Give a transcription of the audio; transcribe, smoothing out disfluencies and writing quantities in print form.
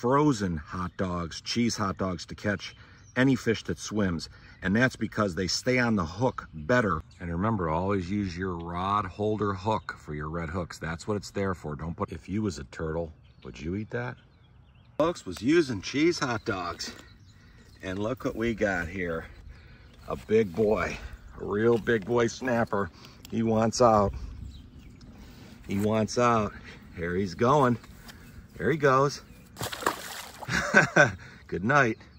frozen hot dogs, cheese hot dogs, to catch any fish that swims. And that's because they stay on the hook better. And remember, always use your rod holder hook for your red hooks. That's what it's there for. Don't put, if you was a turtle, would you eat that? Folks was using cheese hot dogs. And look what we got here. A big boy, a real big boy snapper. He wants out. He wants out. Here he's going. There he goes. Good night.